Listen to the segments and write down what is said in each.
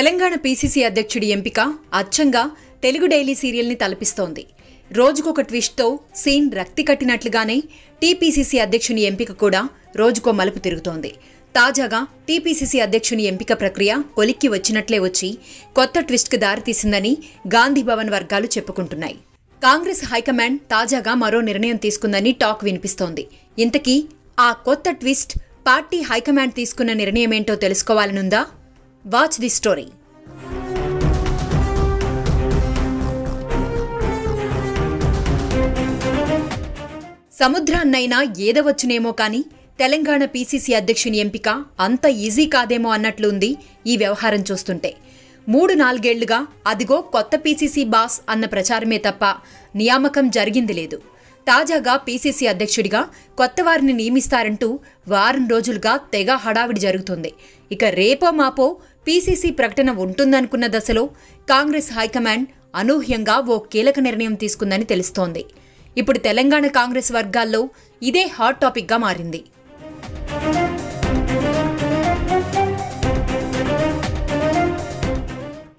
Telangana PCC అధ్యక్షుడి ఎంపిక అచ్చంగా తెలుగు డైలీ సీరియల్ ని తలపిస్తోంది. రోజుకొక ట్విస్ట్ తో సీన్ రక్తి కట్టినట్లుగానే టీపీసీసీ అధ్యక్షుని ఎంపిక కూడా రోజుకో మలుపు తిరుగుతోంది. తాజాగా టీపీసీసీ అధ్యక్షుని ఎంపిక ప్రక్రియ కొలిక్కి వచ్చినట్లే వచ్చి కొత్త ట్విస్ట్ కు దారితీసిందని గాంధీ భవన్ వర్గాలు చెప్పుకుంటున్నాయి. కాంగ్రెస్ హైకమాండ్ తాజాగా మరో నిర్ణయం తీసుకుందని టాక్ వినిపిస్తోంది. ఇంతకీ ఆ కొత్త ట్విస్ట్ పార్టీ హైకమాండ్ తీసుకున్న నిర్ణయమేంటో తెలుసుకోవాలనుందా? Watch the story. సముద్రాన్నైనా ఏదవచ్చునేమో కానీ తెలంగాణ పీసీసీ అధ్యక్షుని ఎంపిక అంత ఈజీ కాదేమో అన్నట్లు ఉంది ఈ వ్యవహారం చూస్తుంటే. 3-4 ఏళ్లుగా అదిగో కొత్త పీసీసీ బాస్ అన్న ప్రచారమే తప్ప నియామకం జరిగింది లేదు. తాజాగా పీసీసీ అధ్యక్షుడిగా కొత్త వారిని నియమిస్తారంటూ వారం రోజులుగా తెగ హడావిడి జరుగుతుంది. ఇక రేపో మాపో పీసీసీ ప్రకటన ఉంటుందనుకున్న దశలో కాంగ్రెస్ హైకమాండ్ అనూహ్యంగా ఓ కీలక నిర్ణయం తీసుకుందని తెలుస్తోంది. ఇప్పుడు తెలంగాణ కాంగ్రెస్ వర్గాల్లో ఇదే హాట్ టాపిక్గా మారింది.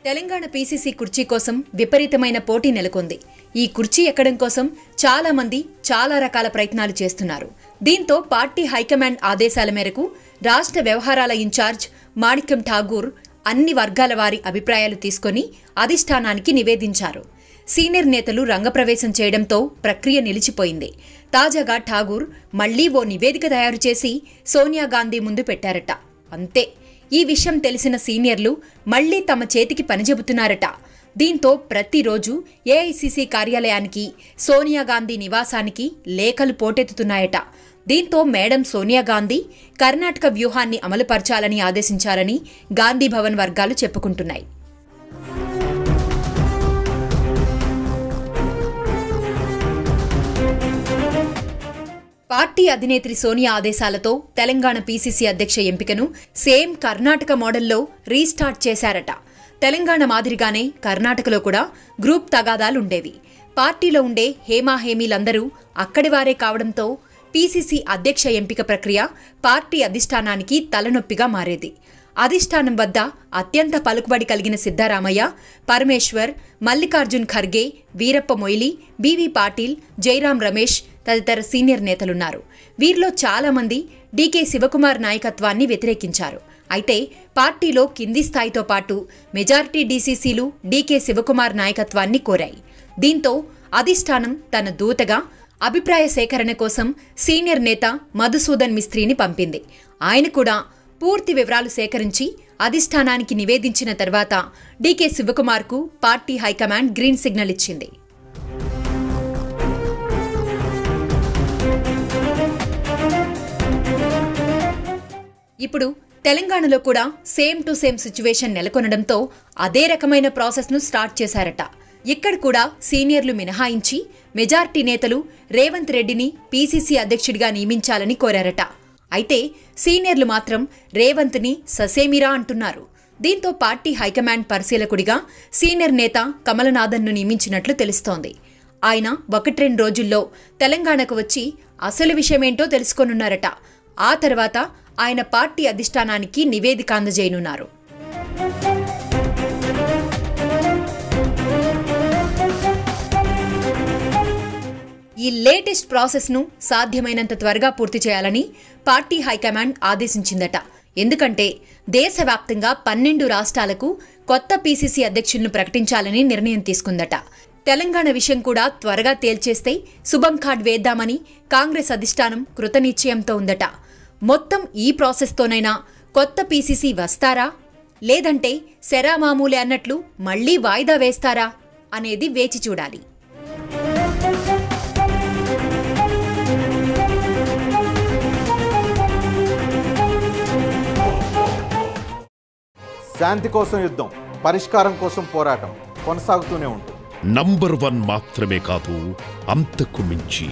తెలంగాణ పీసీసీ కుర్చీ కోసం విపరీతమైన పోటీ నెలకొంది. ఈ కుర్చీ ఎక్కడం కోసం చాలా మంది చాలా రకాల ప్రయత్నాలు చేస్తున్నారు. దీంతో పార్టీ హైకమాండ్ ఆదేశాల మేరకు రాష్ట్ర వ్యవహారాల ఇన్ఛార్జ్ మాణిక్యం ఠాగూర్ అన్ని వర్గాల వారి అభిప్రాయాలు తీసుకొని అధిష్టానానికి నివేదించారు. సీనియర్ నేతలు రంగప్రవేశం చేయడంతో ప్రక్రియ నిలిచిపోయింది. తాజాగా ఠాగూర్ మళ్లీ ఓ నివేదిక తయారు చేసి సోనియా గాంధీ ముందు పెట్టారట. అంతే, ఈ విషయం తెలిసిన సీనియర్లు మళ్లీ తమ చేతికి పనిచెబుతున్నారట. దీంతో ప్రతిరోజు ఏఐసీసీ కార్యాలయానికి, సోనియా గాంధీ నివాసానికి లేఖలు పోటెత్తుతున్నాయట. దీంతో మేడం సోనియా గాంధీ కర్ణాటక వ్యూహాన్ని అమలుపరచాలని ఆదేశించారని గాంధీ భవన్ వర్గాలు చెప్పుకుంటున్నాయి. పార్టీ అధినేత్రి సోనియా ఆదేశాలతో తెలంగాణ పీసీసీ అధ్యక్ష ఎంపికను సేమ్ కర్ణాటక మోడల్లో రీస్టార్ట్ చేశారట. తెలంగాణ మాదిరిగానే కర్ణాటకలో కూడా గ్రూప్ తగాదాలుండేవి. పార్టీలో ఉండే హేమాహేమీలందరూ అక్కడివారే కావడంతో పీసీసీ అధ్యక్ష ఎంపిక ప్రక్రియ పార్టీ అధిష్టానానికి తలనొప్పిగా మారేది. అధిష్టానం వద్ద అత్యంత పలుకుబడి కలిగిన సిద్ధరామయ్య, పరమేశ్వర్, మల్లికార్జున్ ఖర్గే, వీరప్ప మొయిలి, బివి పాటిల్, జైరాం రమేష్ తదితర సీనియర్ నేతలున్నారు. వీరిలో చాలామంది డీకే శివకుమార్ నాయకత్వాన్ని వ్యతిరేకించారు. అయితే పార్టీలో కింది స్థాయితో పాటు మెజారిటీ డీసీసీలు డీకే శివకుమార్ నాయకత్వాన్ని కోరాయి. దీంతో అధిష్టానం తన దూతగా అభిప్రాయ సేకరణ కోసం సీనియర్ నేత మధుసూదన్ మిస్త్రీని పంపింది. ఆయన కూడా పూర్తి వివరాలు సేకరించి అధిష్టానానికి నివేదించిన తర్వాత డీకే శివకుమార్కు పార్టీ హైకమాండ్ గ్రీన్ సిగ్నల్ ఇచ్చింది. ఇప్పుడు తెలంగాణలో కూడా సేమ్ టు సేమ్ సిచ్యువేషన్ నెలకొనడంతో అదే రకమైన ప్రాసెస్ను స్టార్ట్ చేశారట. ఇక్కడ కూడా సీనియర్లు మినహాయించి మెజార్టీ నేతలు రేవంత్ రెడ్డిని పీసీసీ అధ్యక్షుడిగా నియమించాలని కోరారట. అయితే సీనియర్లు మాత్రం రేవంత్ని ససేమిరా అంటున్నారు. దీంతో పార్టీ హైకమాండ్ పరిశీలకుడిగా సీనియర్ నేత కమలనాథన్ను నియమించినట్లు తెలుస్తోంది. ఆయన 1-2 రోజుల్లో తెలంగాణకు వచ్చి అసలు విషయమేంటో తెలుసుకోనున్నారట. ఆ తర్వాత ఆయన పార్టీ అధిష్టానానికి నివేదిక అందజేయనున్నారు. ఈ లేటెస్ట్ ప్రాసెస్ను సాధ్యమైనంత త్వరగా పూర్తి చేయాలని పార్టీ హైకమాండ్ ఆదేశించిందట. ఎందుకంటే దేశవ్యాప్తంగా 12 రాష్ట్రాలకు కొత్త పీసీసీ అధ్యక్షులను ప్రకటించాలని నిర్ణయం తీసుకుందట. తెలంగాణ విషయం కూడా త్వరగా తేల్చేస్తే శుభం కార్డ్ వేద్దామని కాంగ్రెస్ అధిష్టానం కృతనిశ్చయంతో ఉందట. మొత్తం ఈ ప్రాసెస్తోనైనా కొత్త పీసీసీ వస్తారా, లేదంటే శరామామూలే అన్నట్లు మళ్లీ వాయిదా వేస్తారా అనేది వేచి చూడాలి. శాంతి కోసం యుద్ధం, పరిష్కారం కోసం పోరాటం కొనసాగుతూనే ఉంటుంది. #1 మాత్రమే కాదు, అంతకు మించి.